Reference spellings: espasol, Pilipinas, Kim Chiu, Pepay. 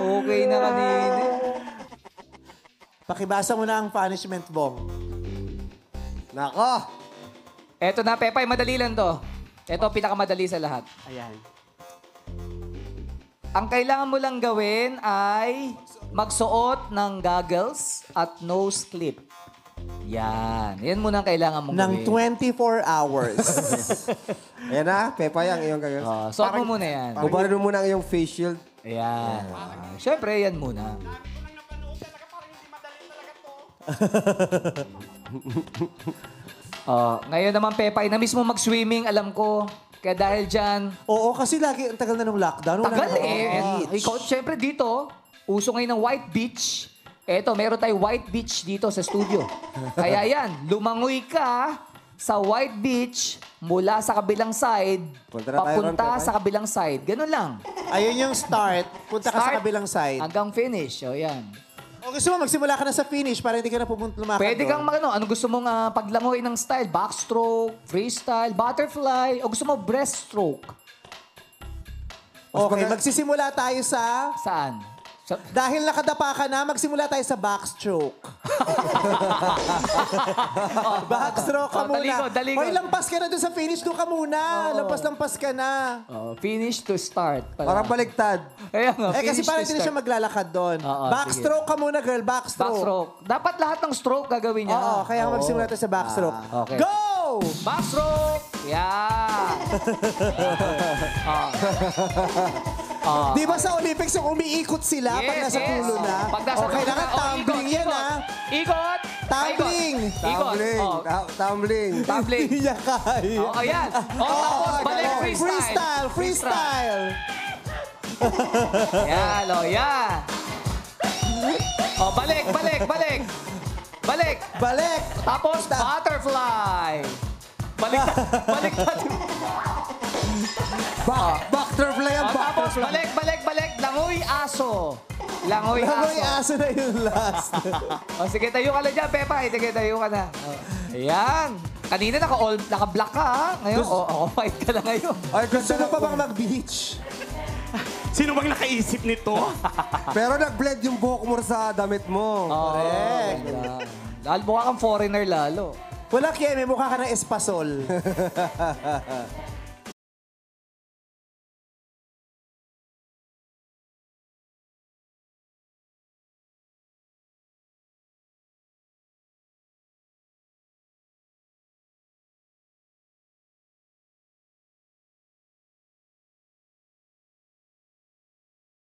Okay na kanina. Pakibasa mo na ang punishment bomb. Nako! Eto na, Pepay. Madali lang to. Eto, pinakamadali sa lahat. Ayan. Ang kailangan mo lang gawin ay magsuot ng goggles at nose clip. Yan. Yan muna ang kailangan mong gawin. Ng 24 hours. Ayan na, Pepay, ang iyong goggles. Oh, suot mo muna yan. Gubarin mo muna ang iyong face shield. Ayan. Siyempre, yan muna. Ngayon naman, Pepay, na-miss mo mag-swimming, alam ko. Kaya dahil dyan... Oo, kasi lagi ang tagal na ng lockdown. Tagal eh. Ikaw, siyempre dito, uso ngayon ng white beach. Eto, meron tayong white beach dito sa studio. Kaya yan, lumangoy ka sa white beach mula sa kabilang side, papunta sa kabilang side. Ganun lang. Ayun yung start, punta ka sa kabilang side. Hanggang finish. O yan. O gusto mo, magsimula ka na sa finish para hindi ka na lumakad. Pwede kang magano, ano gusto mong paglangoy ng style? Backstroke, freestyle, butterfly, o gusto mo breaststroke? Okay, magsisimula tayo sa... Saan? Dahil nakadapa ka na, magsimula tayo sa backstroke. Backstroke ka muna. Hoy, lampas ka na doon sa finish. Doon ka muna. Lampas-lampas ka na. Finish to start. Parang baligtad. Eh, kasi parang hindi na siya maglalakad doon. Backstroke ka muna, girl. Backstroke. Dapat lahat ng stroke gagawin niya. Oo, kaya magsimula tayo sa backstroke. Go! Backstroke! Yeah! Di ba sa Olympics yung umiikot sila pag nasa tulo na? O kailangan tumbling yan, ha? Ikot! Tumbling! Tumbling! Tumbling! Hindi niya kaya. O, ayan! O, tapos balik freestyle! Freestyle! Yan, o, yan! O, balik, balik, balik! Balik! Balik! Tapos butterfly! Balik! Balik! Butterfly ang butterfly. Tapos balik, balik, balik. Langoy aso. Langoy aso. Langoy aso na yung last. O sige, tayo ka na dyan, Pepay. Sige, tayo ka na. Ayan. Kanina naka-black ka, ha? Ngayon, white ka na ngayon. Gusto mo pa bang mag-beach? Sino bang nakaisip nito? Pero nag-blend yung buhok mo sa damit mo. Correct. Lalo, mukha kang foreigner lalo. Wala, Kim. Mukha ka ng espasol.